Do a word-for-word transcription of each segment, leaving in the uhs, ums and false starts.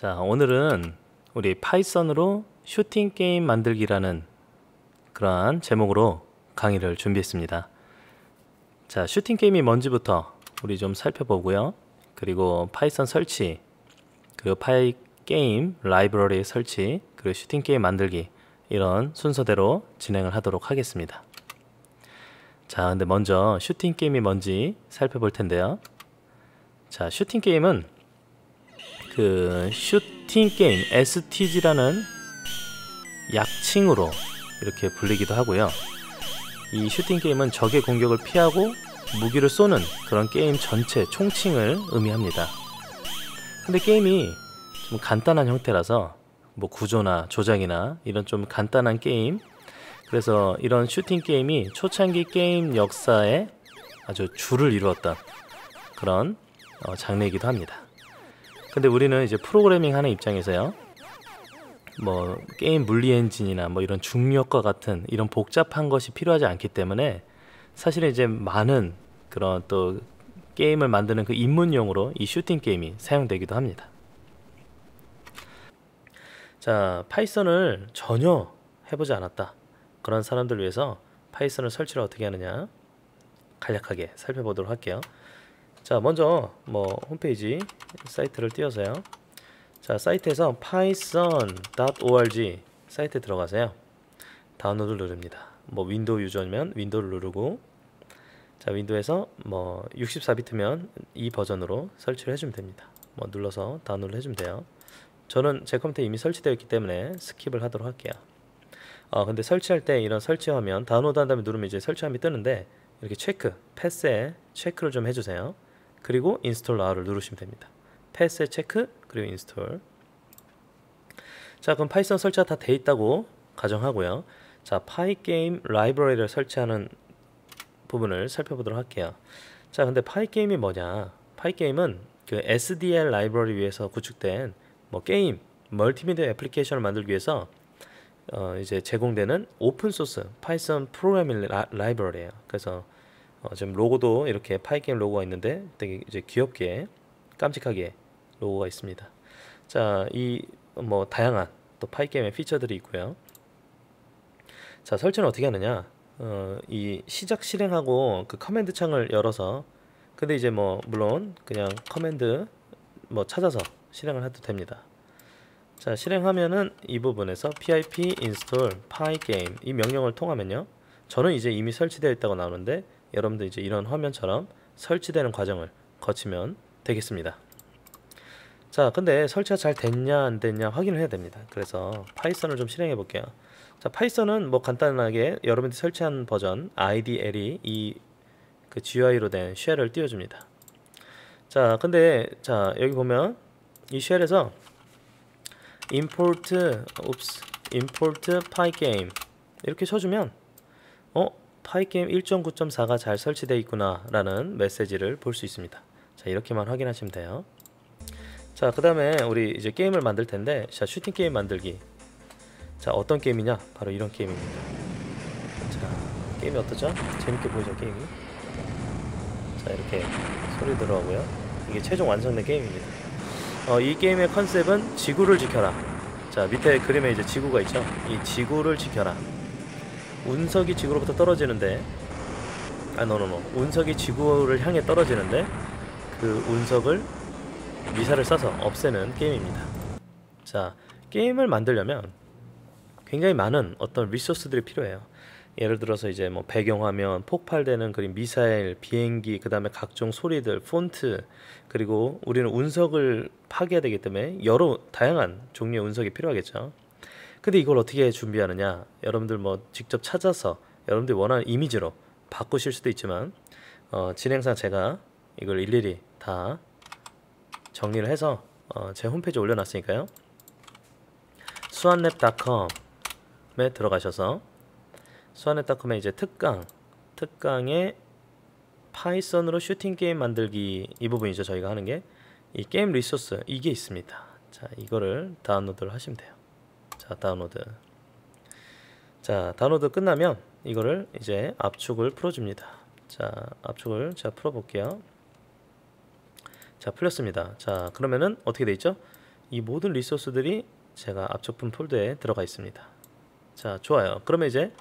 자, 오늘은 우리 파이썬으로 슈팅 게임 만들기라는 그러한 제목으로 강의를 준비했습니다. 자, 슈팅 게임이 뭔지부터 우리 좀 살펴보고요. 그리고 파이썬 설치, 그리고 파이 게임 라이브러리 설치, 그리고 슈팅 게임 만들기, 이런 순서대로 진행을 하도록 하겠습니다. 자, 근데 먼저 슈팅 게임이 뭔지 살펴볼 텐데요. 자, 슈팅 게임은 그 슈팅 게임 에스티지라는 약칭으로 이렇게 불리기도 하고요. 이 슈팅 게임은 적의 공격을 피하고 무기를 쏘는 그런 게임 전체 총칭을 의미합니다. 근데 게임이 좀 간단한 형태라서 뭐 구조나 조작이나 이런 좀 간단한 게임, 그래서 이런 슈팅 게임이 초창기 게임 역사에 아주 주를 이루었던 그런 어, 장르이기도 합니다. 근데 우리는 이제 프로그래밍 하는 입장에서요, 뭐 게임 물리 엔진이나 뭐 이런 중력과 같은 이런 복잡한 것이 필요하지 않기 때문에 사실은 이제 많은 그런 또 게임을 만드는 그 입문용으로 이 슈팅 게임이 사용되기도 합니다. 자, 파이썬을 전혀 해보지 않았다, 그런 사람들 위해서 파이썬을 설치를 어떻게 하느냐 간략하게 살펴보도록 할게요. 자, 먼저 뭐 홈페이지 사이트를 띄워서요. 자, 사이트에서 python 닷 오알지 사이트에 들어가세요. 다운로드를 누릅니다. 뭐 윈도우 유저면 윈도우를 누르고, 자, 윈도우에서 뭐 육십사 비트면 이 버전으로 설치를 해주면 됩니다. 뭐 눌러서 다운로드를 해주면 돼요. 저는 제 컴퓨터에 이미 설치되어 있기 때문에 스킵을 하도록 할게요. 아, 근데 설치할 때 이런 설치 화면 다운로드 한 다음에 누르면 이제 설치함이 뜨는데, 이렇게 체크, 패스에 체크를 좀 해주세요. 그리고 인스톨 R을 누르시면 됩니다. 패스에 체크, 그리고 인스톨. 자, 그럼 파이썬 설치가 다 돼 있다고 가정하고요. 자, 파이게임 라이브러리를 설치하는 부분을 살펴보도록 할게요. 자, 근데 파이게임이 뭐냐? 파이게임은 그 에스디엘 라이브러리 위에서 구축된 뭐 게임, 멀티미디어 애플리케이션을 만들기 위해서 어, 이제 제공되는 오픈소스 파이썬 프로그래밍 라이브러리예요. 그래서 어, 지금 로고도 이렇게 파이게임 로고가 있는데 되게 이제 귀엽게 깜찍하게 로고가 있습니다. 자, 이 뭐 다양한 또 파이게임의 피처들이 있고요. 자, 설치는 어떻게 하느냐? 어, 이 시작 실행하고 그 커맨드 창을 열어서, 근데 이제 뭐 물론 그냥 커맨드 뭐 찾아서 실행을 해도 됩니다. 자, 실행하면은 이 부분에서 pip install pygame 이 명령을 통하면요, 저는 이제 이미 설치되어 있다고 나오는데 여러분도 이제 이런 화면처럼 설치되는 과정을 거치면 되겠습니다. 자, 근데 설치가 잘 됐냐 안 됐냐 확인을 해야 됩니다. 그래서 파이썬을 좀 실행해 볼게요. 자, 파이썬은 뭐 간단하게 여러분들이 설치한 버전 아이디엘이 이 그 지유아이로 된 쉘을 띄워줍니다. 자, 근데 자, 여기 보면 이 쉘에서 import, oops, import pygame 이렇게 쳐주면 어? pygame 일 점 구 점 사가 잘 설치되어 있구나 라는 메시지를 볼 수 있습니다. 자, 이렇게만 확인하시면 돼요. 자, 그 다음에 우리 이제 게임을 만들 텐데, 자, 슈팅 게임 만들기. 자, 어떤 게임이냐? 바로 이런 게임입니다. 자, 게임이 어떠죠? 재밌게 보이죠, 게임이? 자, 이렇게 소리 들어오고요. 이게 최종 완성된 게임입니다. 어, 이 게임의 컨셉은 지구를 지켜라. 자, 밑에 그림에 이제 지구가 있죠. 이 지구를 지켜라. 운석이 지구로부터 떨어지는데, 아, 노노노. 운석이 지구를 향해 떨어지는데 그 운석을 미사를 쏴서 없애는 게임입니다. 자, 게임을 만들려면 굉장히 많은 어떤 리소스들이 필요해요. 예를 들어서 이제 뭐 배경화면, 폭발되는 그림, 미사일, 비행기, 그 다음에 각종 소리들, 폰트, 그리고 우리는 운석을 파괴해야 되기 때문에 여러 다양한 종류의 운석이 필요하겠죠. 근데 이걸 어떻게 준비하느냐? 여러분들 뭐 직접 찾아서 여러분들이 원하는 이미지로 바꾸실 수도 있지만 어, 진행상 제가 이걸 일일이 다 정리를 해서 어, 제 홈페이지에 올려놨으니까요. 스완 랩 닷 컴에 들어가셔서 스완 랩 닷 컴에 이제 특강, 특강에 파이썬으로 슈팅 게임 만들기, 이 부분이죠. 저희가 하는 게 이 게임 리소스, 이게 있습니다. 자, 이거를 다운로드를 하시면 돼요. 자, 다운로드. 자, 다운로드 끝나면 이거를 이제 압축을 풀어줍니다. 자, 압축을 제가 풀어볼게요. 자, 풀렸습니다. 자, 그러면은 어떻게 돼 있죠? 이 모든 리소스들이 제가 앞접분 폴더에 들어가 있습니다. 자, 좋아요. 그러면 이제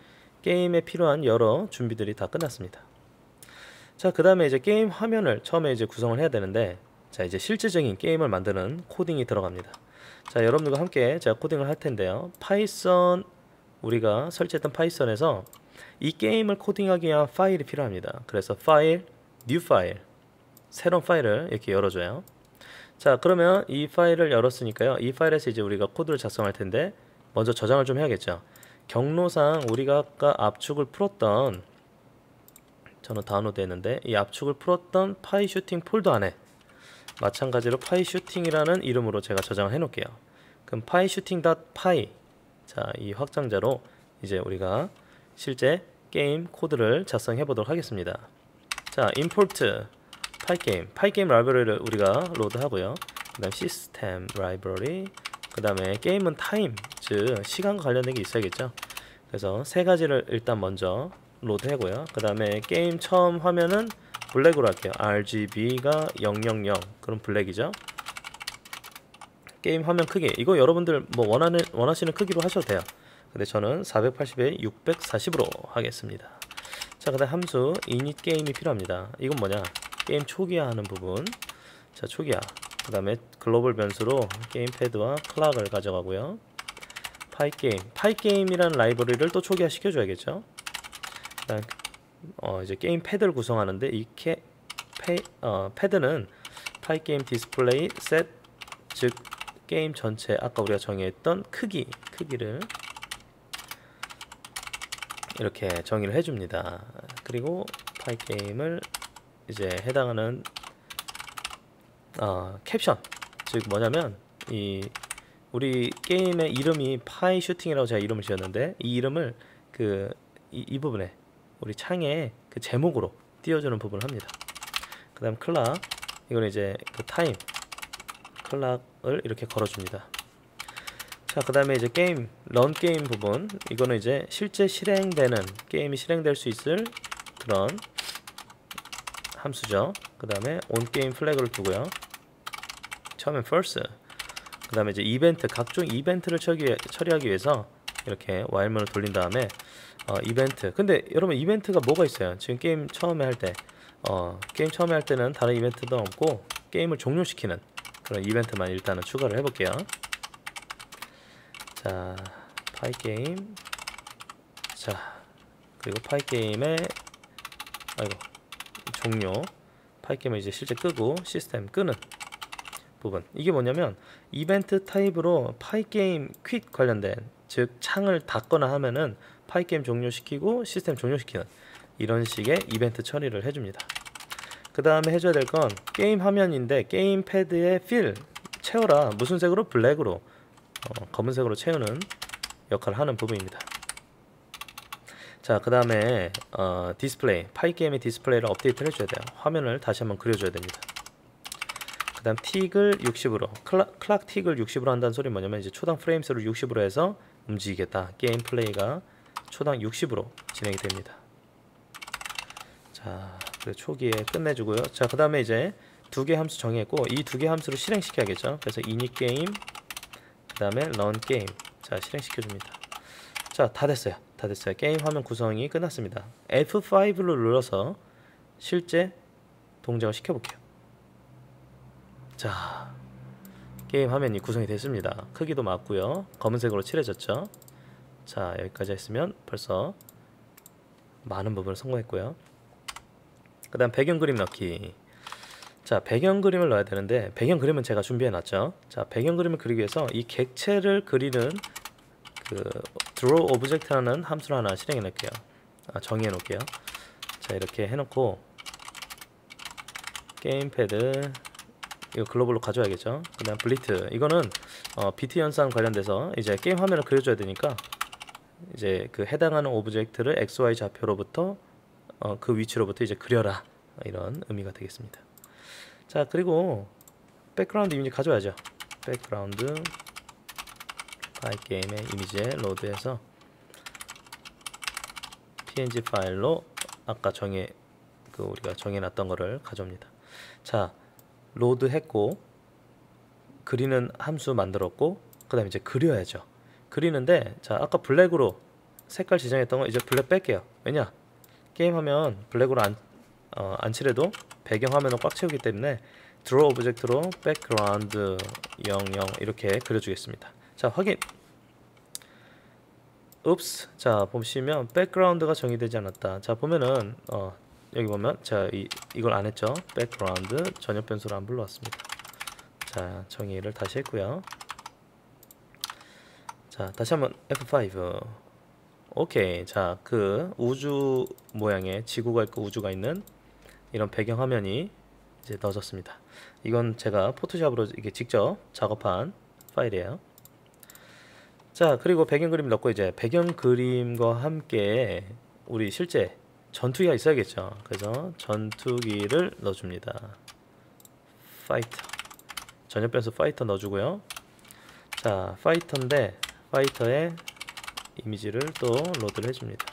게임에 필요한 여러 준비들이 다 끝났습니다. 자, 그 다음에 이제 게임 화면을 처음에 이제 구성을 해야 되는데, 자, 이제 실질적인 게임을 만드는 코딩이 들어갑니다. 자, 여러분들과 함께 제가 코딩을 할 텐데요. 파이썬, 우리가 설치했던 파이썬에서 이 게임을 코딩하기 위한 파일이 필요합니다. 그래서 파일, new 파일, 새로운 파일을 이렇게 열어줘요. 자, 그러면 이 파일을 열었으니까요. 이 파일에서 이제 우리가 코드를 작성할 텐데 먼저 저장을 좀 해야겠죠. 경로상 우리가 아까 압축을 풀었던, 저는 다운로드 했는데, 이 압축을 풀었던 파이슈팅 폴더 안에 마찬가지로 파이슈팅이라는 이름으로 제가 저장을 해놓을게요. 그럼 파이슈팅.py, 자, 이 확장자로 이제 우리가 실제 게임 코드를 작성해 보도록 하겠습니다. 자, import 파이게임, 파이게임 라이브러리를 우리가 로드하고요. 그 다음 시스템 라이브러리, 그 다음에 게임은 타임, 즉 시간과 관련된 게 있어야겠죠. 그래서 세 가지를 일단 먼저 로드하고요. 그 다음에 게임 처음 화면은 블랙으로 할게요. 알지비가 영영영, 그럼 블랙이죠. 게임 화면 크기, 이거 여러분들 뭐 원하는, 원하시는 크기로 하셔도 돼요. 근데 저는 사백팔십에 육백사십으로 하겠습니다. 자, 그 다음 함수 init 게임이 필요합니다. 이건 뭐냐, 게임 초기화 하는 부분. 자, 초기화, 그 다음에 글로벌 변수로 게임 패드와 클락을 가져가고요. 파이게임, 파이게임이라는 라이브러리를 또 초기화 시켜줘야겠죠. 그 다음 어, 이제 게임 패드를 구성하는데, 이 캐, 페, 어, 패드는 파이게임 디스플레이 셋, 즉 게임 전체 아까 우리가 정의했던 크기, 크기를 이렇게 정의를 해줍니다. 그리고 파이게임을 이제 해당하는 어, 캡션, 즉 뭐냐면 이 우리 게임의 이름이 파이 슈팅이라고 제가 이름을 지었는데, 이 이름을 그 이 이 부분에 우리 창에 그 제목으로 띄워주는 부분을 합니다. 그 다음 클락, 이건 이제 그 타임 클락을 이렇게 걸어줍니다. 자, 그 다음에 이제 게임, 런 게임 부분, 이거는 이제 실제 실행되는, 게임이 실행될 수 있을 그런 함수죠. 그 다음에 온게임 플래그를 두고요. 처음엔 first, 그 다음에 이제 이벤트, 각종 이벤트를 처리해, 처리하기 위해서 이렇게 와일문을 돌린 다음에 어, 이벤트. 근데 여러분 이벤트가 뭐가 있어요? 지금 게임 처음에 할 때 어, 게임 처음에 할 때는 다른 이벤트도 없고 게임을 종료시키는 그런 이벤트만 일단은 추가를 해볼게요. 자, 파이게임, 자, 그리고 파이게임의 아이고 종료, 파이게임을 이제 실제 끄고 시스템 끄는 부분. 이게 뭐냐면 이벤트 타입으로 파이게임 퀵 관련된, 즉 창을 닫거나 하면은 파이게임 종료시키고 시스템 종료시키는 이런 식의 이벤트 처리를 해줍니다. 그 다음에 해줘야 될 건 게임 화면인데 게임 패드의 필 채워라, 무슨 색으로? 블랙으로, 어, 검은색으로 채우는 역할을 하는 부분입니다. 자, 그 다음에 어, 디스플레이, 파이게임의 디스플레이를 업데이트를 해줘야 돼요. 화면을 다시 한번 그려줘야 됩니다. 그 다음 틱을 육십으로, 클락, 클락 틱을 육십으로 한다는 소리는 뭐냐면 이제 초당 프레임수를 육십으로 해서 움직이겠다. 게임 플레이가 초당 육십으로 진행이 됩니다. 자, 그래서 초기에 끝내주고요. 자, 그 다음에 이제 두 개 함수 정했고 이 두 개 함수를 실행시켜야겠죠. 그래서 init 게임, 그 다음에 run 게임, 자, 실행시켜줍니다. 자, 다 됐어요. 다 됐어요. 게임 화면 구성이 끝났습니다. 에프 파이브로 눌러서 실제 동작을 시켜볼게요. 자, 게임 화면이 구성이 됐습니다. 크기도 맞고요. 검은색으로 칠해졌죠. 자, 여기까지 했으면 벌써 많은 부분을 성공했고요. 그 다음 배경 그림 넣기. 자, 배경 그림을 넣어야 되는데 배경 그림은 제가 준비해 놨죠. 자, 배경 그림을 그리기 위해서 이 객체를 그리는 그 draw object라는 함수를 하나 실행해 놓을게요. 아, 정의해 놓을게요. 자, 이렇게 해 놓고 게임 패드 이거 글로벌로 가져와야겠죠. 그 다음 블리트, 이거는 어, 비트 현상 관련돼서 이제 게임 화면을 그려줘야 되니까 이제 그 해당하는 오브젝트를 엑스 와이 좌표로부터 어, 그 위치로부터 이제 그려라, 이런 의미가 되겠습니다. 자, 그리고 백그라운드 이미지 가져와야죠. 백그라운드 파이게임의 이미지에 로드해서 피엔지 파일로 아까 정해 그 우리가 정해놨던 거를 가져옵니다. 자, 로드했고 그리는 함수 만들었고, 그 다음에 이제 그려야죠. 그리는데, 자, 아까 블랙으로 색깔 지정했던 거 이제 블랙 뺄게요. 왜냐? 게임하면 블랙으로 안, 어, 안 칠해도 배경화면을 꽉 채우기 때문에 draw 오브젝트로 background 영영 이렇게 그려주겠습니다. 자, 확인! 읍스! 자, 보시면 백그라운드가 정의되지 않았다. 자, 보면은 어, 여기 보면 자, 이, 이걸 안 했죠? 백그라운드 전역 변수를 안 불러왔습니다. 자, 정의를 다시 했고요. 자, 다시 한번 에프 파이브. 오케이. 자, 그 우주 모양의 지구가 있고 우주가 있는 이런 배경 화면이 이제 넣어졌습니다. 이건 제가 포토샵으로 이게 직접 작업한 파일이에요. 자, 그리고 배경 그림 넣고 이제 배경 그림과 함께 우리 실제 전투기가 있어야겠죠. 그래서 전투기를 넣어줍니다. 파이터 전역 변수 파이터 넣어주고요. 자, 파이터인데 파이터의 이미지를 또 로드를 해줍니다.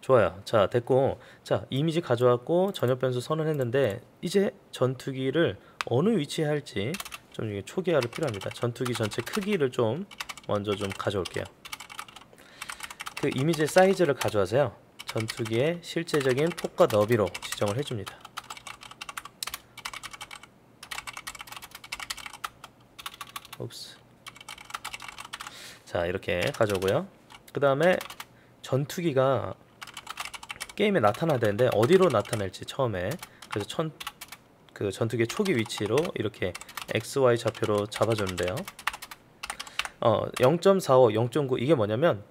좋아요. 자, 됐고, 자, 이미지 가져왔고 전역 변수 선언했는데 이제 전투기를 어느 위치에 할지 좀 이게 초기화를 필요합니다. 전투기 전체 크기를 좀 먼저 좀 가져올게요. 그 이미지의 사이즈를 가져와서요, 전투기의 실제적인 폭과 너비로 지정을 해줍니다. 옵스. 자, 이렇게 가져오고요. 그 다음에 전투기가 게임에 나타나야 되는데 어디로 나타날지 처음에, 그래서 천, 그 전투기의 초기 위치로 이렇게 엑스 와이 좌표로 잡아줬는데요. 어, 영 점 사오, 영 점 구 이게 뭐냐면,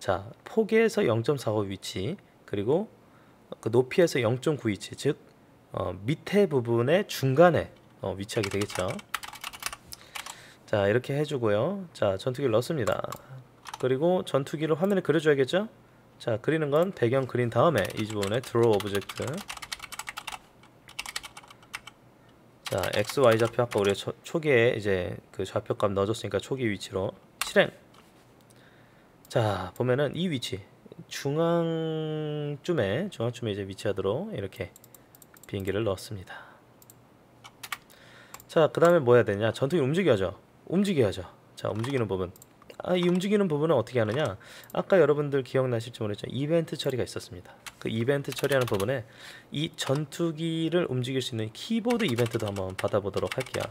자, 폭에서 영 점 사오 위치, 그리고 그 높이에서 영 점 구 위치, 즉 어, 밑에 부분의 중간에 어, 위치하게 되겠죠. 자, 이렇게 해주고요. 자, 전투기를 넣습니다. 그리고 전투기를 화면에 그려줘야겠죠. 자, 그리는 건 배경 그린 다음에 이 부분에 draw object. 자, 엑스 와이 좌표 아까 우리가 초, 초기에 이제 그 좌표값 넣어줬으니까 초기 위치로 실행. 자, 보면은 이 위치 중앙쯤에 중앙쯤에 이제 위치하도록 이렇게 비행기를 넣었습니다. 자, 그 다음에 뭐 해야 되냐? 전투기 움직여야죠. 움직여야죠. 자, 움직이는 부분. 아, 이 움직이는 부분은 어떻게 하느냐? 아까 여러분들 기억나실지 모르겠지만 이벤트 처리가 있었습니다. 그 이벤트 처리하는 부분에 이 전투기를 움직일 수 있는 키보드 이벤트도 한번 받아보도록 할게요.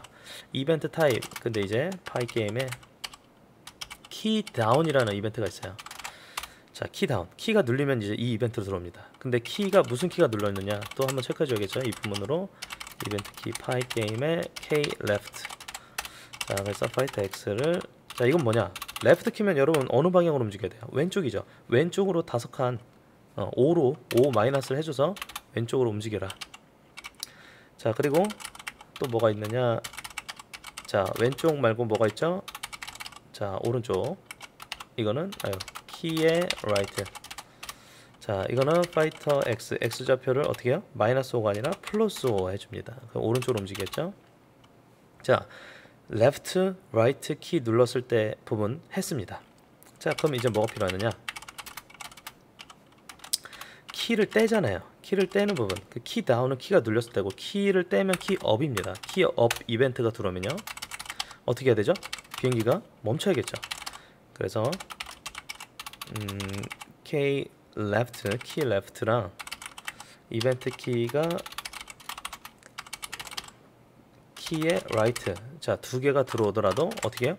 이벤트 타입. 근데 이제 파이게임에 키다운이라는 이벤트가 있어요. 자, 키다운. 키가 눌리면 이제 이 이벤트로 들어옵니다. 근데 키가 무슨 키가 눌러있느냐? 또 한번 체크해 줘야겠죠? 이 부분으로 이벤트 키 파이게임에 K left. 자, 그래서 파이터 X를, 자, 이건 뭐냐? 레프트 키면 여러분 어느 방향으로 움직여야 돼요? 왼쪽이죠. 왼쪽으로 다섯 칸 어, 오로 오 마이너스를 해줘서 왼쪽으로 움직여라. 자, 그리고 또 뭐가 있느냐? 자, 왼쪽 말고 뭐가 있죠? 자, 오른쪽. 이거는 아유, 키의 라이트. 자, 이거는 파이터 X X 좌표를 어떻게 해요? 마이너스 오가 아니라 플러스 오 해줍니다. 그럼 오른쪽으로 움직였죠? 자, left, right 키 눌렀을 때 부분 했습니다. 자, 그럼 이제 뭐가 필요하느냐? 키를 떼잖아요. 키를 떼는 부분. 그 키 다운은 키가 눌렸을 때고, 키를 떼면 키 업입니다. 키 업 이벤트가 들어오면요, 어떻게 해야 되죠? 비행기가 멈춰야겠죠. 그래서 음, K left, 키 left랑 이벤트 키가 키의 right. 자, 두 개가 들어오더라도 어떻게 해요?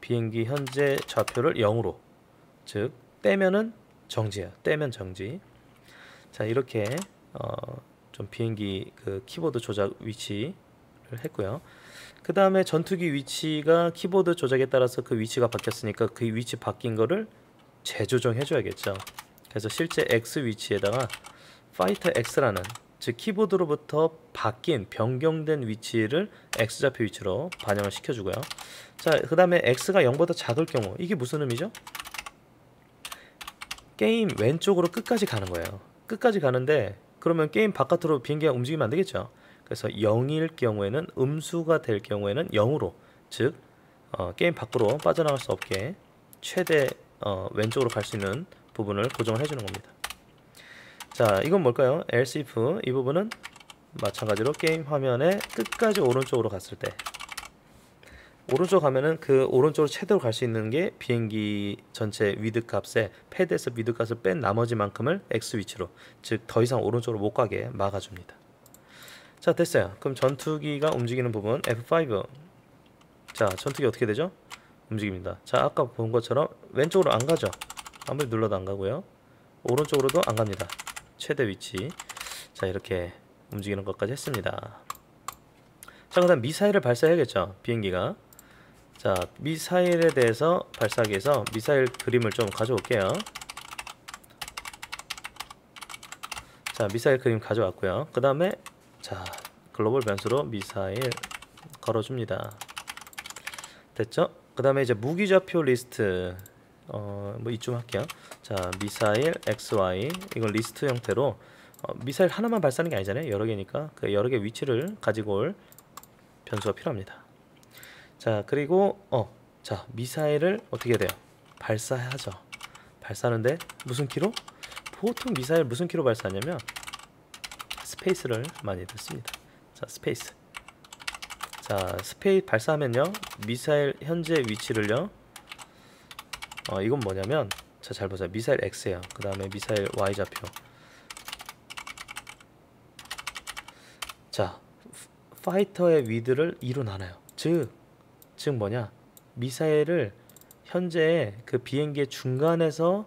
비행기 현재 좌표를 영으로, 즉 떼면은 정지예요. 떼면 정지. 자, 이렇게 어, 좀 비행기 그 키보드 조작 위치를 했고요. 그 다음에 전투기 위치가 키보드 조작에 따라서 그 위치가 바뀌었으니까 그 위치 바뀐 거를 재조정해 줘야겠죠. 그래서 실제 X 위치에다가 파이터 X라는, 즉 키보드로부터 바뀐 변경된 위치를 X좌표 위치로 반영을 시켜주고요. 자, 그 다음에 X가 영보다 작을 경우 이게 무슨 의미죠? 게임 왼쪽으로 끝까지 가는 거예요. 끝까지 가는데 그러면 게임 바깥으로 비행기가 움직이면 안 되겠죠. 그래서 영일 경우에는, 음수가 될 경우에는 영으로, 즉 어, 게임 밖으로 빠져나갈 수 없게 최대 어, 왼쪽으로 갈 수 있는 부분을 고정을 해주는 겁니다. 자, 이건 뭘까요? else if. 이 부분은 마찬가지로 게임 화면의 끝까지 오른쪽으로 갔을 때 오른쪽 가면은 그 오른쪽으로 최대로 갈 수 있는 게 비행기 전체 위드 값에 패드에서 위드 값을 뺀 나머지만큼을 X 위치로, 즉 더 이상 오른쪽으로 못 가게 막아줍니다. 자, 됐어요. 그럼 전투기가 움직이는 부분 에프 오. 자, 전투기 어떻게 되죠? 움직입니다. 자, 아까 본 것처럼 왼쪽으로 안 가죠. 아무리 눌러도 안 가고요. 오른쪽으로도 안 갑니다. 최대 위치. 자, 이렇게 움직이는 것까지 했습니다. 자, 그 다음 미사일을 발사해야겠죠, 비행기가. 자, 미사일에 대해서 발사하기 위해서 미사일 그림을 좀 가져올게요. 자, 미사일 그림 가져왔고요. 그 다음에 자, 글로벌 변수로 미사일 걸어줍니다. 됐죠? 그 다음에 이제 무기 좌표 리스트, 어, 뭐 이쯤 할게요. 자, 미사일 엑스 와이, 이건 리스트 형태로 어, 미사일 하나만 발사하는 게 아니잖아요. 여러 개니까 그 여러 개 위치를 가지고 올 변수가 필요합니다. 자, 그리고 어, 자, 미사일을 어떻게 해야 돼요? 발사하죠. 발사하는데 무슨 키로? 보통 미사일 무슨 키로 발사하냐면 스페이스를 많이 듣습니다. 자, 스페이스. 자, 스페이스 발사하면요, 미사일 현재 위치를요, 어, 이건 뭐냐면, 자, 잘 보자. 미사일 X예요. 그 다음에 미사일 Y 좌표. 자, 파이터의 위드를 이로 나눠요. 즉, 즉 뭐냐, 미사일을 현재 그 비행기의 중간에서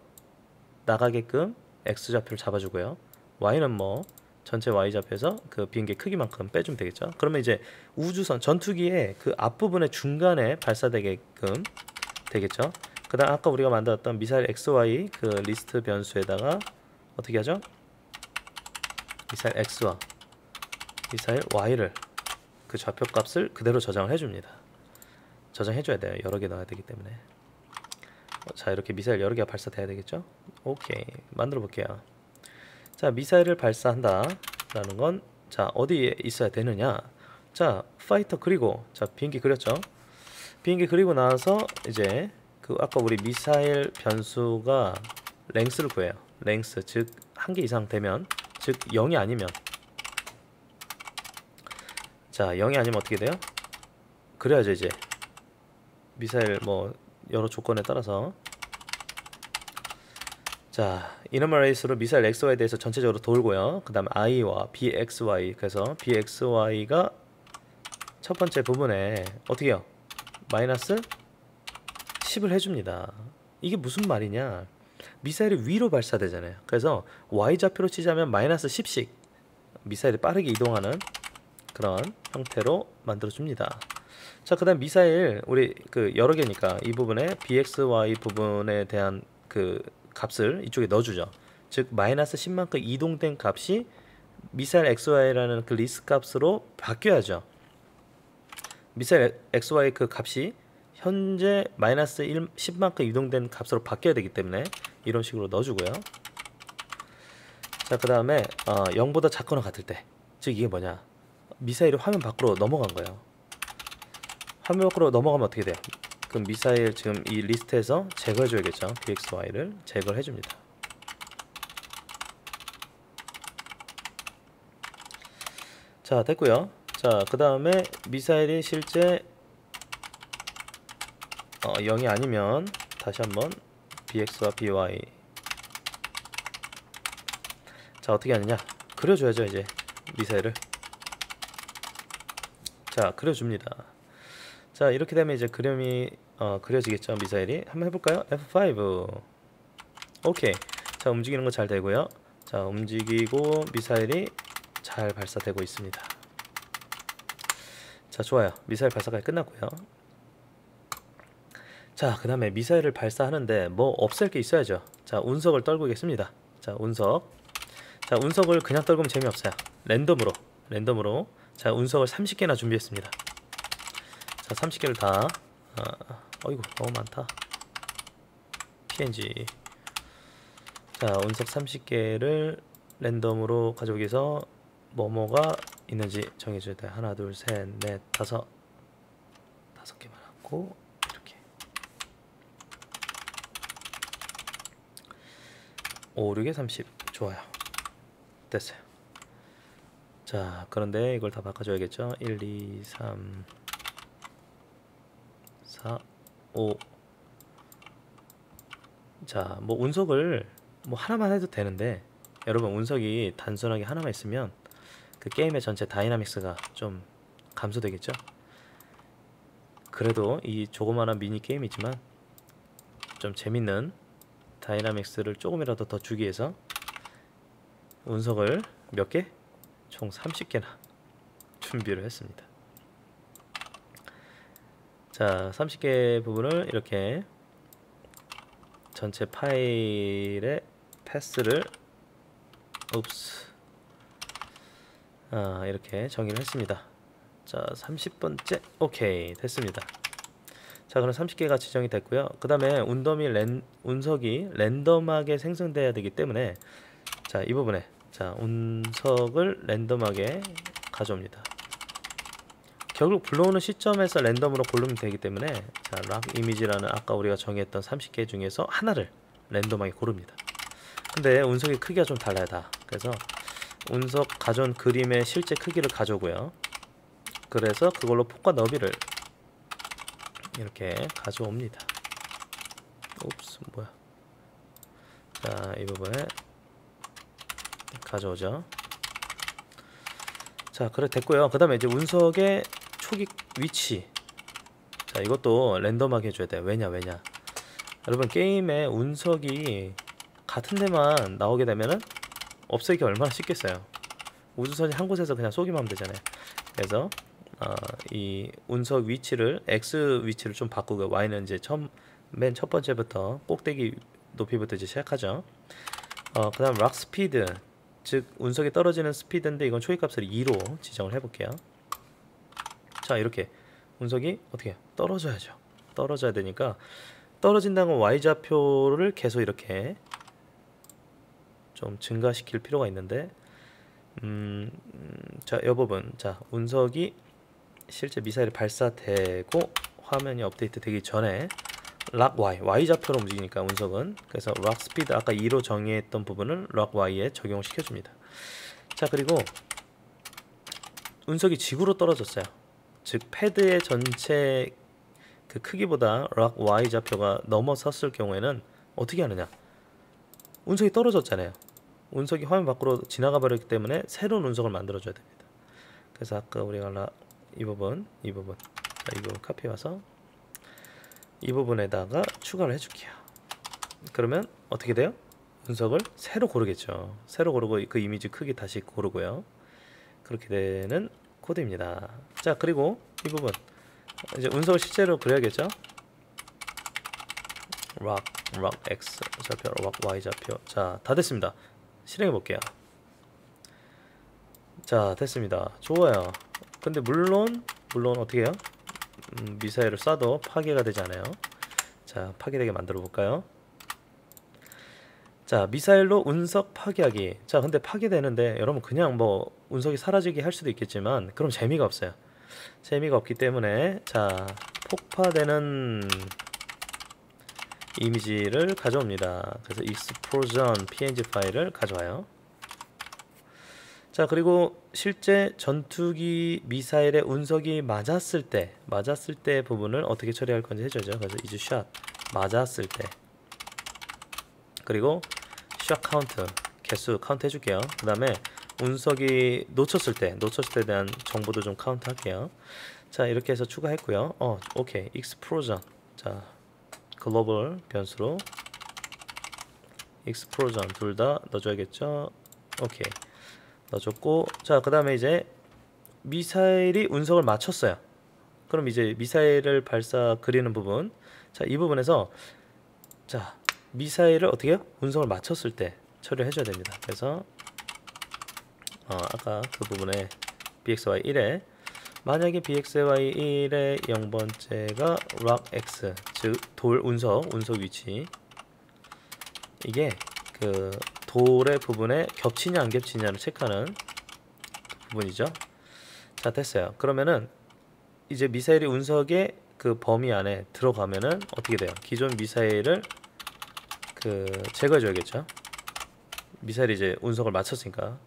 나가게끔 X 좌표를 잡아주고요. Y는 뭐 전체 Y 좌표에서 그 비행기 크기만큼 빼주면 되겠죠. 그러면 이제 우주선 전투기의 그 앞부분의 중간에 발사되게끔 되겠죠. 그다음 아까 우리가 만들었던 미사일 엑스 와이 그 리스트 변수에다가 어떻게 하죠? 미사일 X와 미사일 Y를 그 좌표 값을 그대로 저장을 해줍니다. 저장해줘야 돼요. 여러 개 넣어야 되기 때문에. 자, 이렇게 미사일 여러 개가 발사돼야 되겠죠? 오케이, 만들어 볼게요. 자, 미사일을 발사한다 라는 건, 자, 어디에 있어야 되느냐? 자, 파이터 그리고, 자, 비행기 그렸죠? 비행기 그리고 나서 이제 그 아까 우리 미사일 변수가 랭스를 구해요. 랭스, 즉 한 개 이상 되면, 즉 영이 아니면, 자, 영이 아니면 어떻게 돼요? 그래야죠, 이제. 미사일 뭐 여러 조건에 따라서. 자, 이너멀 레이스로 미사일 엑스 와이에 대해서 전체적으로 돌고요. 그 다음에 I와 비 엑스 와이, 그래서 비 엑스 와이가 첫 번째 부분에 어떻게 해요? 마이너스 십을 해줍니다. 이게 무슨 말이냐, 미사일이 위로 발사되잖아요. 그래서 Y좌표로 치자면 마이너스 십씩 미사일이 빠르게 이동하는 그런 형태로 만들어줍니다. 자, 그 다음 미사일 우리 그 여러 개니까 이 부분에 비 엑스 와이 부분에 대한 그 값을 이쪽에 넣어주죠. 즉 마이너스 십만큼 이동된 값이 미사일 엑스 와이라는 그 리스트 값으로 바뀌어야죠. 미사일 엑스 와이 그 값이 현재 마이너스 십만큼 이동된 값으로 바뀌어야 되기 때문에 이런 식으로 넣어주고요. 자, 그 다음에 어, 영보다 작거나 같을 때, 즉 이게 뭐냐, 미사일이 화면 밖으로 넘어간 거예요. 화면 밖으로 넘어가면 어떻게 돼요? 그럼 미사일 지금 이 리스트에서 제거해줘야겠죠. 비 엑스 와이를 제거를 해줍니다. 자, 됐고요. 자, 그 다음에 미사일이 실제 어, 영이 아니면 다시 한번 비 엑스와 비 와이. 자, 어떻게 하느냐, 그려줘야죠, 이제 미사일을. 자, 그려줍니다. 자, 이렇게 되면 이제 그림이 어, 그려지겠죠, 미사일이. 한번 해볼까요? 에프 오. 오케이. 자, 움직이는 거 잘 되고요. 자, 움직이고 미사일이 잘 발사되고 있습니다. 자, 좋아요. 미사일 발사까지 끝났고요. 자, 그 다음에 미사일을 발사하는데 뭐 없앨 게 있어야죠. 자, 운석을 떨구겠습니다. 자, 운석. 자, 운석을 그냥 떨구면 재미없어요. 랜덤으로, 랜덤으로. 자, 운석을 삼십 개나 준비했습니다. 자, 삼십 개를 다, 아, 어이구, 너무 많다. 피 엔 지. 자, 운석 삼십 개를 랜덤으로 가져오기 위해서 뭐뭐가 있는지 정해줘야 돼. 하나, 둘, 셋, 넷, 다섯. 다섯 개만 하고, 이렇게. 오, 육, 삼십. 좋아요. 됐어요. 자, 그런데 이걸 다 바꿔줘야겠죠. 일, 이, 삼, 사, 오. 자, 뭐 운석을 뭐 하나만 해도 되는데, 여러분 운석이 단순하게 하나만 있으면 그 게임의 전체 다이나믹스가 좀 감소되겠죠. 그래도 이 조그마한 미니 게임이지만 좀 재밌는 다이나믹스를 조금이라도 더 주기 위해서 운석을 몇 개? 총 삼십 개나 준비를 했습니다. 자, 삼십 개 부분을 이렇게 전체 파일에 패스를 옵스 아, 이렇게 정의를 했습니다. 자, 삼십 번째. 오케이, 됐습니다. 자, 그럼 삼십 개가 지정이 됐고요. 그 다음에 운덤이 랜, 운석이 랜덤하게 생성돼야 되기 때문에, 자, 이 부분에, 자, 운석을 랜덤하게 가져옵니다. 결국 불러오는 시점에서 랜덤으로 고르면 되기 때문에, 자, 락 이미지라는 아까 우리가 정의했던 삼십 개 중에서 하나를 랜덤하게 고릅니다. 근데 운석의 크기가 좀 달라요, 다. 그래서 운석 가져온 그림의 실제 크기를 가져오고요. 그래서 그걸로 폭과 너비를 이렇게 가져옵니다. 옵스, 뭐야. 자, 이 부분에 가져오죠. 자, 그래 됐고요. 그 다음에 이제 운석의 초기 위치, 자, 이것도 랜덤하게 해줘야 돼요. 왜냐 왜냐 여러분, 게임에 운석이 같은 데만 나오게 되면은 없애기 얼마나 쉽겠어요. 우주선이 한 곳에서 그냥 쏘기만 하면 되잖아요. 그래서 어, 이 운석 위치를 X 위치를 좀 바꾸고, Y는 이제 처음, 맨 첫 번째부터 꼭대기 높이부터 이제 시작하죠. 어, 그 다음 락 스피드, 즉 운석이 떨어지는 스피드인데 이건 초기값을 이로 지정을 해볼게요. 자, 이렇게 운석이 어떻게 해요? 떨어져야죠. 떨어져야 되니까 떨어진다는 건 Y좌표를 계속 이렇게 좀 증가시킬 필요가 있는데, 음, 자, 이 부분, 자, 운석이 실제 미사일이 발사되고 화면이 업데이트 되기 전에 락 Y, Y좌표로 움직이니까 운석은, 그래서 락 스피드 아까 이로 정의했던 부분을 락 Y에 적용시켜줍니다. 자, 그리고 운석이 지구로 떨어졌어요. 즉 패드의 전체 그 크기보다 락 Y좌표가 넘어섰을 경우에는 어떻게 하느냐, 운석이 떨어졌잖아요. 운석이 화면 밖으로 지나가 버렸기 때문에 새로운 운석을 만들어 줘야 됩니다. 그래서 아까 우리가 락, 이 부분, 이 부분, 자, 이 부분 카피해 와서 이 부분에다가 추가를 해줄게요. 그러면 어떻게 돼요? 운석을 새로 고르겠죠. 새로 고르고 그 이미지 크기 다시 고르고요. 그렇게 되는 코드입니다. 자, 그리고 이 부분 이제 운석을 실제로 그려야겠죠. 락, 락 X 좌표, 락 Y 좌표. 자, 다 됐습니다. 실행해 볼게요. 자, 됐습니다. 좋아요. 근데 물론 물론 어떻게 해요? 음, 미사일을 쏴도 파괴가 되지 않아요. 자, 파괴되게 만들어 볼까요? 자, 미사일로 운석 파괴하기. 자, 근데 파괴되는데 여러분 그냥 뭐 운석이 사라지게 할 수도 있겠지만 그럼 재미가 없어요. 재미가 없기 때문에, 자, 폭파되는 이미지를 가져옵니다. 그래서 explosion png 파일을 가져와요. 자, 그리고 실제 전투기 미사일에 운석이 맞았을 때, 맞았을 때 부분을 어떻게 처리할 건지 해줘야죠. 그래서 is shot, 맞았을 때. 그리고 shot count, 개수 카운트 해줄게요. 그 다음에 운석이 놓쳤을 때, 놓쳤을 때에 대한 정보도 좀 카운트 할게요. 자, 이렇게 해서 추가했고요. 어, 오케이, explosion. 자, 글로벌 변수로 explosion 둘 다 넣어줘야겠죠. 오케이, 넣어줬고, 자, 그 다음에 이제 미사일이 운석을 맞췄어요. 그럼 이제 미사일을 발사 그리는 부분, 자, 이 부분에서, 자, 미사일을 어떻게 해요? 운석을 맞췄을 때 처리를 해줘야 됩니다. 그래서 어, 아까 그 부분에 bxy 일에 만약에 bxy 일의 영 번째가 락 x, 즉 돌 운석, 운석 위치, 이게 그 돌의 부분에 겹치냐 안 겹치냐를 체크하는 부분이죠. 자, 됐어요. 그러면은 이제 미사일이 운석의 그 범위 안에 들어가면은 어떻게 돼요? 기존 미사일을 그 제거해 줘야겠죠. 미사일이 이제 운석을 맞췄으니까.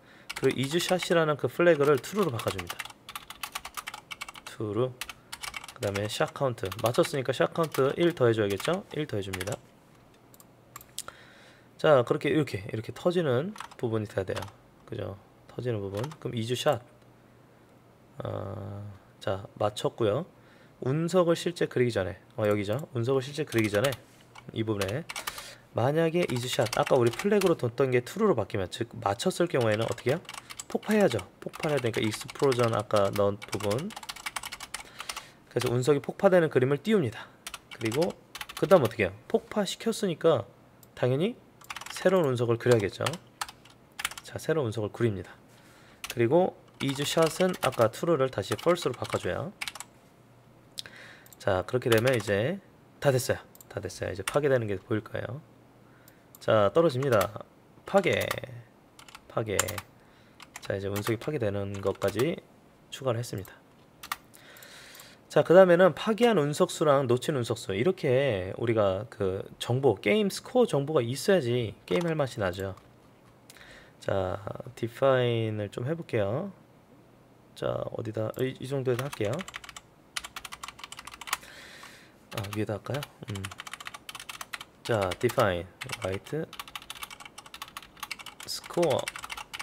그리고 isShot이라는 그 플래그를 true로 바꿔줍니다. true. 그 다음에 shotCount 맞췄으니까 shotCount 일 더해줘야겠죠? 일 더해줍니다. 자, 그렇게 이렇게 이렇게 터지는 부분이 돼야 돼요. 그죠? 터지는 부분. 그럼 isShot. 어, 자, 맞췄고요. 운석을 실제 그리기 전에, 어, 여기죠. 운석을 실제 그리기 전에 이 부분에 만약에 isShot 아까 우리 플래그로 뒀던 게 true로 바뀌면, 즉 맞췄을 경우에는 어떻게 해요? 폭파해야죠. 폭파해야 되니까 explosion 아까 넣은 부분. 그래서 운석이 폭파되는 그림을 띄웁니다. 그리고 그 다음 어떻게 해요? 폭파시켰으니까 당연히 새로운 운석을 그려야겠죠. 자, 새로운 운석을 그립니다. 그리고 isShot은 아까 true를 다시 false로 바꿔줘요. 자, 그렇게 되면 이제 다 됐어요. 다 됐어요. 이제 파괴되는 게 보일 거예요. 자, 떨어집니다. 파괴. 파괴. 자, 이제 운석이 파괴되는 것까지 추가를 했습니다. 자, 그 다음에는 파괴한 운석수랑 놓친 운석수, 이렇게 우리가 그 정보, 게임 스코어 정보가 있어야지 게임 할 맛이 나죠. 자, 디파인을 좀 해볼게요. 자, 어디다 이, 이 정도에서 할게요. 아, 위에다 할까요? 음. 자, define, write, score,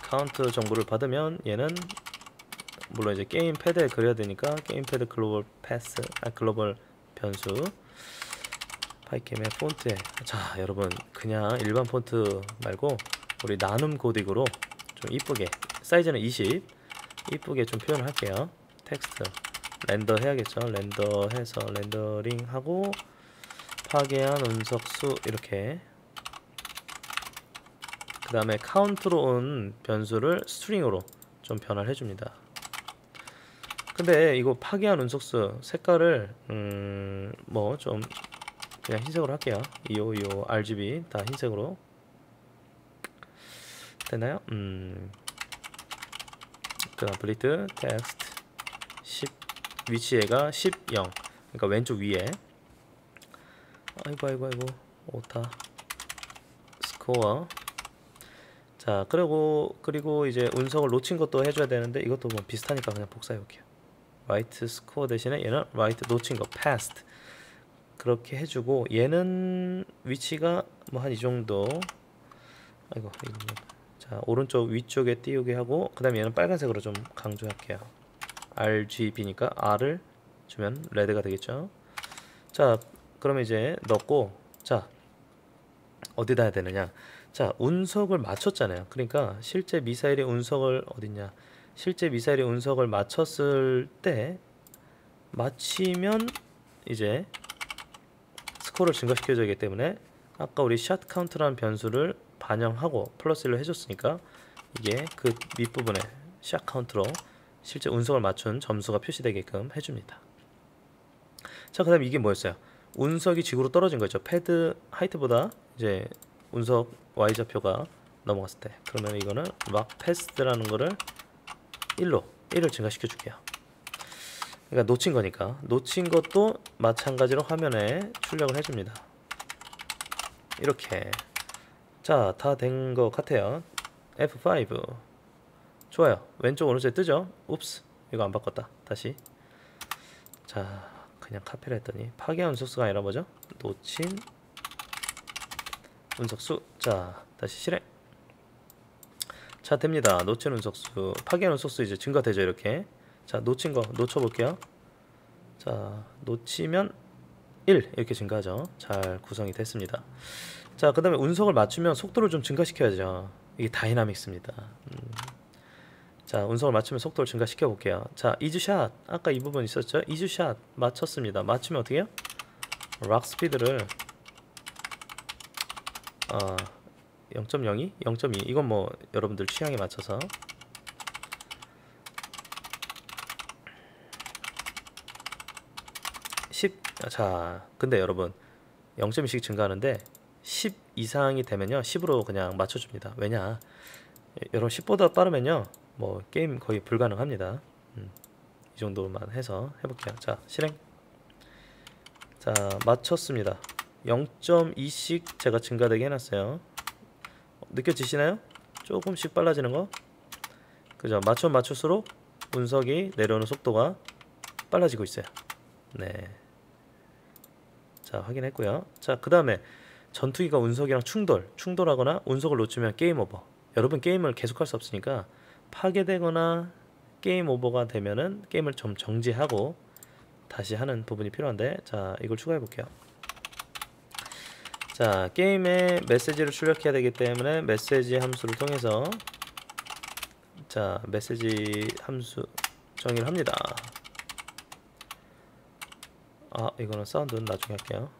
count 정보를 받으면 얘는 물론 이제 게임 패드에 그려야 되니까 게임 패드 글로벌 패스, 아, 글로벌 변수 파이캠의 폰트에. 자, 여러분 그냥 일반 폰트 말고 우리 나눔 고딕으로 좀 이쁘게, 사이즈는 이십, 이쁘게 좀 표현을 할게요. 텍스트 렌더 해야겠죠. 렌더 해서 렌더링 하고 파괴한 운석수 이렇게. 그 다음에 카운트로 온 변수를 스트링으로 좀 변화를 해줍니다. 근데 이거 파괴한 운석수 색깔을 음 뭐 좀 그냥 흰색으로 할게요. 이요 이요 알지비 다 흰색으로 되나요? 음. 그 다음 블리트 텍스트 십 위치 얘가 십, 영. 그러니까 왼쪽 위에. 아이고, 아이고, 아이고. 오타. 스코어. 자, 그리고, 그리고 이제 운석을 놓친 것도 해줘야 되는데 이것도 뭐 비슷하니까 그냥 복사해볼게요. right score 대신에 얘는 right 놓친 거, past. 그렇게 해주고, 얘는 위치가 뭐 한 이 정도. 아이고, 이거. 자, 오른쪽 위쪽에 띄우게 하고, 그 다음에 얘는 빨간색으로 좀 강조할게요. 알지비니까 R을 주면 레드가 되겠죠. 자, 그러면 이제 넣고, 자, 어디다 해야 되느냐. 자, 운석을 맞췄잖아요. 그러니까 실제 미사일의 운석을 어딨냐, 실제 미사일의 운석을 맞췄을 때 맞히면 이제 스코어를 증가시켜줘야 되기 때문에 아까 우리 샷 카운트라는 변수를 반영하고 플러스 일로 해줬으니까 이게 그 밑부분에 샷 카운트로 실제 운석을 맞춘 점수가 표시되게끔 해줍니다. 자, 그 다음에 이게 뭐였어요? 운석이 지구로 떨어진 거죠. 패드 하이트보다 이제 운석 Y좌표가 넘어갔을 때. 그러면 이거는 막 패스라는 거를 일로, 일을 증가시켜 줄게요. 그러니까 놓친 거니까. 놓친 것도 마찬가지로 화면에 출력을 해줍니다. 이렇게. 자, 다 된 것 같아요. 에프 오. 좋아요. 왼쪽 오른쪽에 뜨죠? 옵스, 이거 안 바꿨다. 다시. 자, 그냥 카피를 했더니 파괴한 운석수가 아니라 뭐죠? 놓친 운석수. 자, 다시 실행. 자, 됩니다. 놓친 운석수, 파괴한 운석수 이제 증가되죠. 이렇게. 자, 놓친 거 놓쳐볼게요. 자, 놓치면 일 이렇게 증가하죠. 잘 구성이 됐습니다. 자, 그 다음에 운석을 맞추면 속도를 좀 증가시켜야죠. 이게 다이나믹스입니다. 음. 자, 운석을 맞추면 속도를 증가시켜 볼게요. 자, isShot 아까 이 부분 있었죠? isShot 맞췄습니다. 맞추면 어떻게 해요? 락 스피드를 아, 영 점 영이? 영 점 이. 이건 뭐 여러분들 취향에 맞춰서. 십. 자, 근데 여러분 영 점 이씩 증가하는데 십 이상이 되면요, 십으로 그냥 맞춰줍니다. 왜냐, 여러분 십보다 빠르면요 뭐 게임 거의 불가능합니다. 음, 이 정도만 해서 해볼게요. 자, 실행. 자, 맞췄습니다. 영 점 이씩 제가 증가되게 해놨어요. 느껴지시나요? 조금씩 빨라지는 거. 그죠? 맞춰 맞출수록 운석이 내려오는 속도가 빨라지고 있어요. 네. 자, 확인했고요. 자, 그 다음에 전투기가 운석이랑 충돌, 충돌하거나 운석을 놓치면 게임 오버. 여러분 게임을 계속할 수 없으니까 파괴되거나 게임 오버가 되면은 게임을 좀 정지하고 다시 하는 부분이 필요한데, 자, 이걸 추가해 볼게요. 자, 게임에 메시지를 출력해야 되기 때문에 메시지 함수를 통해서 자, 메시지 함수 정의를 합니다. 아, 이거는 사운드는 나중에 할게요.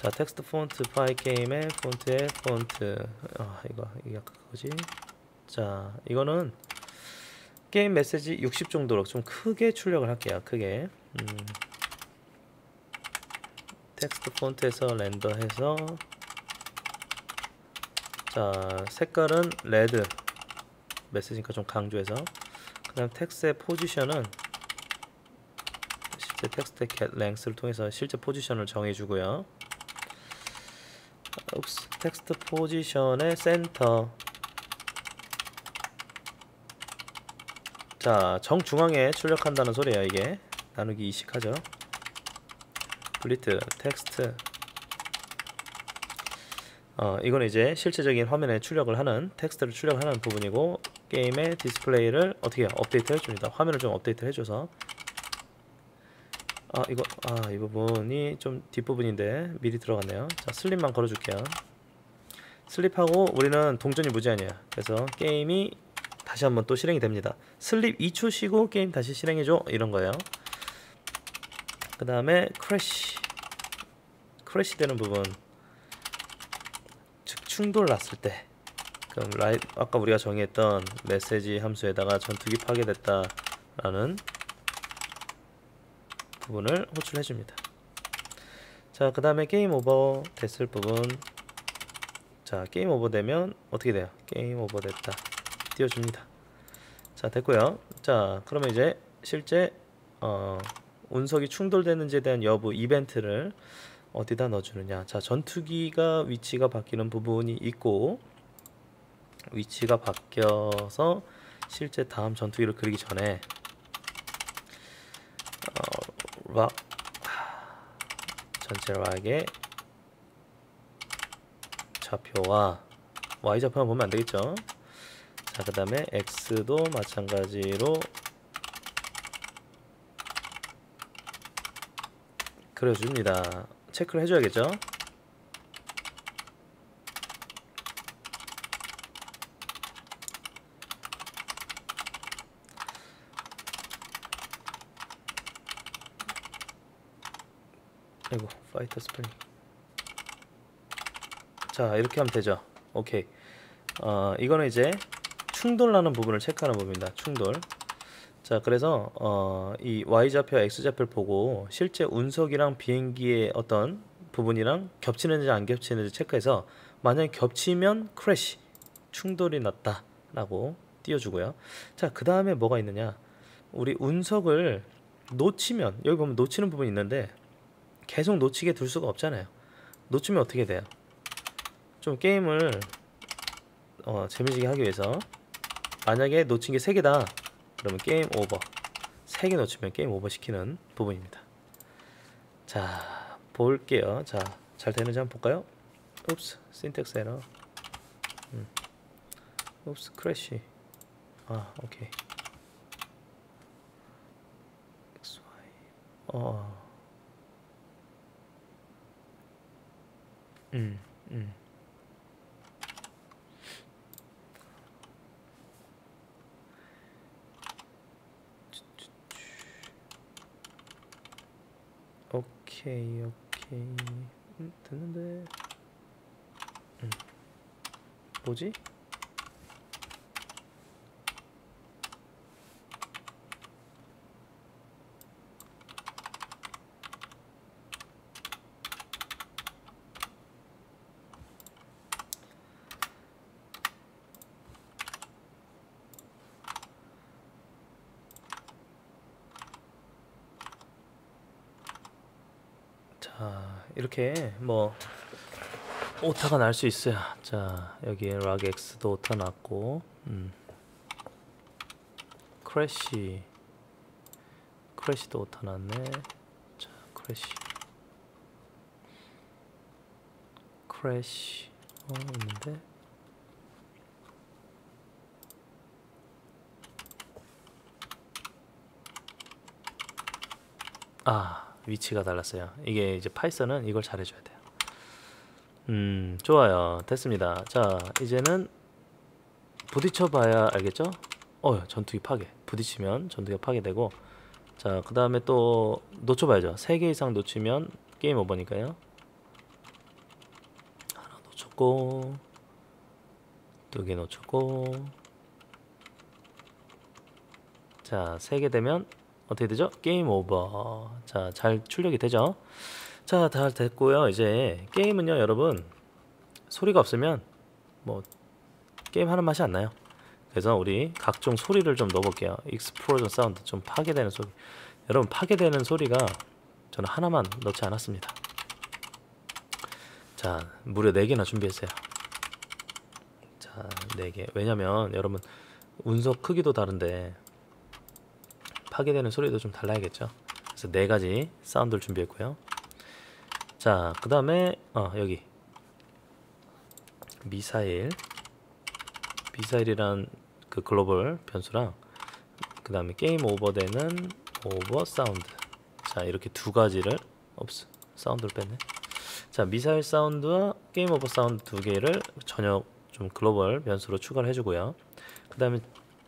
자, 텍스트 폰트 파이게임의 폰트의 폰트. 아, 이거 이게 아까 그거지. 자, 이거는 게임 메시지 육십 정도로 좀 크게 출력을 할게요. 크게. 음. 텍스트 폰트에서 렌더해서 자, 색깔은 레드 메시지니까 좀 강조해서, 그 다음 텍스트의 포지션은 실제 텍스트의 겟 랭스를 통해서 실제 포지션을 정해주고요. 텍스트 포지션의 센터, 자, 정중앙에 출력한다는 소리예요. 이게 나누기 이식하죠. 블리트 텍스트, 어, 이건 이제 실제적인 화면에 출력을 하는, 텍스트를 출력하는 부분이고, 게임의 디스플레이를 어떻게 해요? 업데이트 해줍니다. 화면을 좀 업데이트 해줘서. 아, 이거, 아, 이 부분이 좀 뒷부분인데 미리 들어갔네요. 자, 슬립만 걸어줄게요. 슬립하고 우리는 동전이 무제한이에요. 그래서 게임이 다시 한번 또 실행이 됩니다. 슬립 이 초 쉬고 게임 다시 실행해줘, 이런 거예요. 그 다음에 크래시, 크래시 되는 부분, 즉 충돌 났을 때, 그럼 라이, 아까 우리가 정의했던 메시지 함수에다가 전투기 파괴됐다 라는 부분을 호출해줍니다. 자, 그 다음에 게임 오버 됐을 부분, 자, 게임 오버 되면 어떻게 돼요? 게임 오버 됐다 띄워줍니다. 자, 됐고요. 자, 그러면 이제 실제 어, 운석이 충돌되는지에 대한 여부 이벤트를 어디다 넣어주느냐. 자, 전투기가 위치가 바뀌는 부분이 있고, 위치가 바뀌어서 실제 다음 전투기를 그리기 전에 어, 락 전체 락의 좌표와 와이 좌표만 보면 안되겠죠. 자, 그 다음에 엑스도 마찬가지로 그려줍니다. 체크를 해줘야겠죠. 아이고, 파이터 스프링. 자, 이렇게 하면 되죠. 오케이. 어, 이거는 이제 충돌나는 부분을 체크하는 부분입니다. 충돌. 자, 그래서 어, 이 와이 좌표와 엑스 좌표를 보고 실제 운석이랑 비행기의 어떤 부분이랑 겹치는지 안 겹치는지 체크해서, 만약에 겹치면 크래시, 충돌이 났다 라고 띄워주고요. 자, 그 다음에 뭐가 있느냐, 우리 운석을 놓치면, 여기 보면 놓치는 부분이 있는데 계속 놓치게 둘 수가 없잖아요. 놓치면 어떻게 돼요? 좀 게임을 어, 재미지게 하기 위해서, 만약에 놓친 게 세 개다 그러면 게임 오버, 세 개 놓치면 게임 오버 시키는 부분입니다. 자, 볼게요. 자, 잘 되는지 한번 볼까요? 읍스, 신텍스 에러. 음. 읍스, 크래시. 아, 오케이. 엑스 와이. 어. 음, 음. 오케이, 오케이. 음, 됐는데. 음. 뭐지? 이렇게 뭐 오타가 날 수 있어요. 자, 여기에 락X도 오타 났고, 음. 크래쉬, 크래쉬도 오타 났네. 자, 크래쉬, 크래쉬, 어, 있는데. 아, 위치가 달랐어요. 이게 이제 파이썬은 이걸 잘해줘야 돼요. 음, 좋아요. 됐습니다. 자, 이제는 부딪혀봐야 알겠죠? 어, 전투기 파괴. 부딪히면 전투기가 파괴되고, 자, 그 다음에 또 놓쳐봐야죠. 세 개 이상 놓치면 게임 오버니까요. 하나 놓쳤고, 두 개 놓쳤고, 자, 세 개 되면 어떻게 되죠? 게임 오버. 자, 잘 출력이 되죠? 자, 다 됐고요. 이제 게임은요, 여러분, 소리가 없으면 뭐 게임하는 맛이 안 나요. 그래서 우리 각종 소리를 좀 넣어볼게요. 익스플로전 사운드, 좀 파괴되는 소리. 여러분, 파괴되는 소리가 저는 하나만 넣지 않았습니다. 자, 무려 네 개나 준비했어요. 자, 네 개. 왜냐면 여러분, 운석 크기도 다른데 파괴되는 소리도 좀 달라야겠죠. 그래서 네 가지 사운드를 준비했고요. 자, 그 다음에 어, 여기 미사일, 미사일이란 그 글로벌 변수랑 그 다음에 게임 오버되는 오버 사운드. 자, 이렇게 두 가지를, 없어, 사운드를 뺐네. 자, 미사일 사운드와 게임 오버 사운드 두 개를 전역 좀 글로벌 변수로 추가를 해주고요. 그 다음에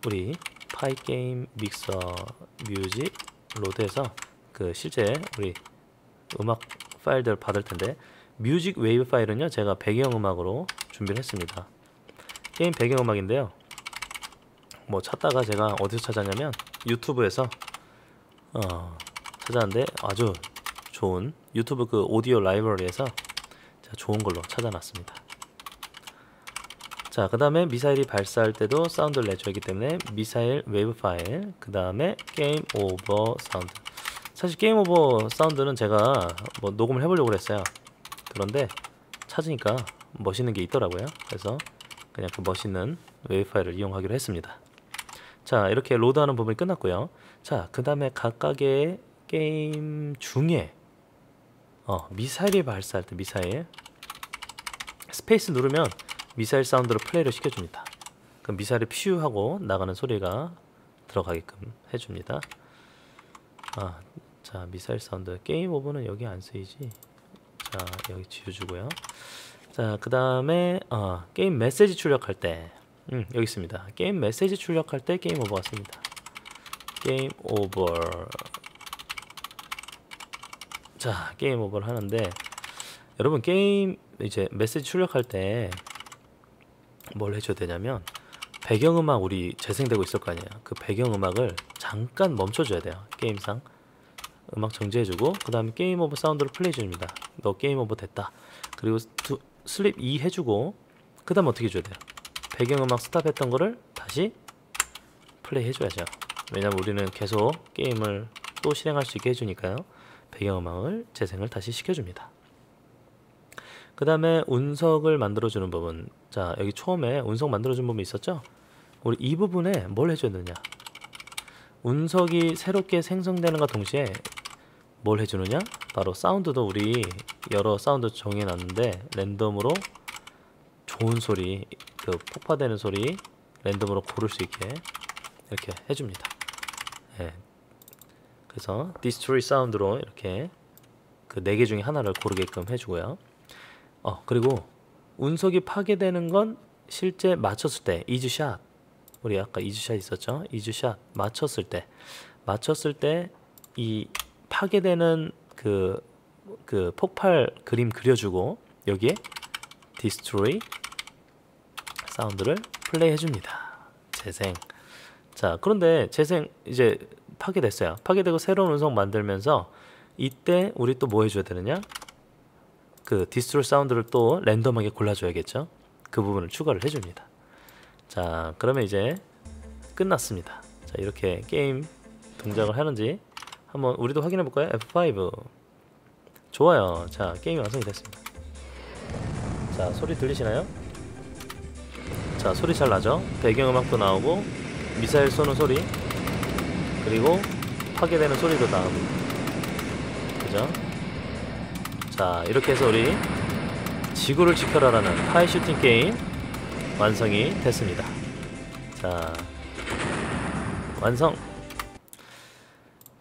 우리 파이 게임 믹서 뮤직 로드에서 그 실제 우리 음악 파일들 받을 텐데, 뮤직 웨이브 파일은요, 제가 배경음악으로 준비를 했습니다. 게임 배경음악인데요, 뭐 찾다가 제가 어디서 찾았냐면 유튜브에서 어, 찾았는데 아주 좋은 유튜브 그 오디오 라이브러리에서 제가 좋은 걸로 찾아놨습니다. 자, 그 다음에 미사일이 발사할 때도 사운드를 내줘야 하기 때문에 미사일 웨이브 파일, 그 다음에 게임 오버 사운드. 사실 게임 오버 사운드는 제가 뭐 녹음을 해보려고 했어요. 그런데 찾으니까 멋있는 게 있더라고요. 그래서 그냥 그 멋있는 웨이브 파일을 이용하기로 했습니다. 자, 이렇게 로드하는 부분이 끝났고요. 자, 그 다음에 각각의 게임 중에 어, 미사일이 발사할 때 미사일 스페이스 누르면 미사일 사운드로 플레이를 시켜줍니다. 그럼 미사일이 피우 하고 나가는 소리가 들어가게끔 해줍니다. 아, 자, 미사일 사운드. 게임 오버는 여기 안 쓰이지. 자, 여기 지워주고요. 자, 그 다음에 어, 게임 메시지 출력할 때, 음, 여기 있습니다. 게임 메시지 출력할 때 게임 오버가 씁니다. 게임 오버. 자, 게임 오버를 하는데, 여러분, 게임 이제 메시지 출력할 때 뭘 해줘야 되냐면, 배경음악 우리 재생되고 있을 거 아니에요. 그 배경음악을 잠깐 멈춰줘야 돼요. 게임상 음악 정지해주고, 그 다음에 게임 오버 사운드를 플레이해줍니다. 너 게임 오버 됐다. 그리고 두, 슬립 이 해주고, 그 다음 어떻게 해줘야 돼요? 배경음악 스탑했던 거를 다시 플레이해줘야죠. 왜냐면 우리는 계속 게임을 또 실행할 수 있게 해주니까요. 배경음악을 재생을 다시 시켜줍니다. 그 다음에 운석을 만들어주는 부분. 자, 여기 처음에 운석 만들어준 부분이 있었죠? 우리 이 부분에 뭘 해줘야 되느냐, 운석이 새롭게 생성되는가 동시에 뭘 해주느냐, 바로 사운드도 우리 여러 사운드 정해놨는데 랜덤으로 좋은 소리, 그 폭파되는 소리 랜덤으로 고를 수 있게 이렇게 해줍니다. 예. 그래서 디스트로이 사운드로 이렇게 그 네 개 중에 하나를 고르게끔 해주고요. 어, 그리고 운석이 파괴되는 건 실제 맞췄을 때 이즈샷, 우리 아까 이즈샷 있었죠? 이즈샷 맞췄을 때, 맞췄을 때 이 파괴되는 그, 그 폭발 그림 그려주고, 여기에 디스트로이 사운드를 플레이 해줍니다. 재생. 자, 그런데 재생 이제 파괴됐어요. 파괴되고 새로운 운석 만들면서 이때 우리 또 뭐 해줘야 되느냐, 그 디스트로 사운드를 또 랜덤하게 골라줘야겠죠? 그 부분을 추가를 해줍니다. 자, 그러면 이제 끝났습니다. 자, 이렇게 게임 동작을 하는지 한번 우리도 확인해 볼까요? 에프 오. 좋아요. 자, 게임이 완성이 됐습니다. 자, 소리 들리시나요? 자, 소리 잘 나죠? 배경음악도 나오고 미사일 쏘는 소리 그리고 파괴되는 소리도 나오고 그죠? 자, 이렇게 해서 우리 지구를 지켜라라는 파이 슈팅 게임 완성이 됐습니다. 자, 완성!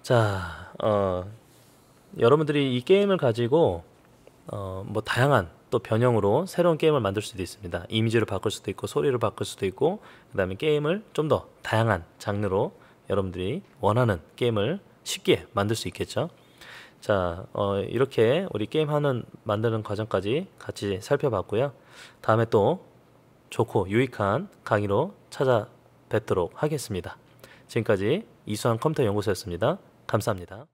자, 어, 여러분들이 이 게임을 가지고 어, 뭐 다양한 또 변형으로 새로운 게임을 만들 수도 있습니다. 이미지를 바꿀 수도 있고 소리를 바꿀 수도 있고 그 다음에 게임을 좀 더 다양한 장르로 여러분들이 원하는 게임을 쉽게 만들 수 있겠죠. 자, 어, 이렇게 우리 게임 하는 만드는 과정까지 같이 살펴봤고요. 다음에 또 좋고 유익한 강의로 찾아뵙도록 하겠습니다. 지금까지 이수환 컴퓨터 연구소였습니다. 감사합니다.